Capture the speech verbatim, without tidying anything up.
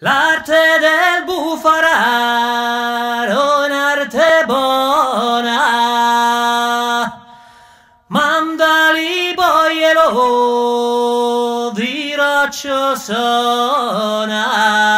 L'arte del bufararo, un'arte buona, mandali boielo di roccio sona.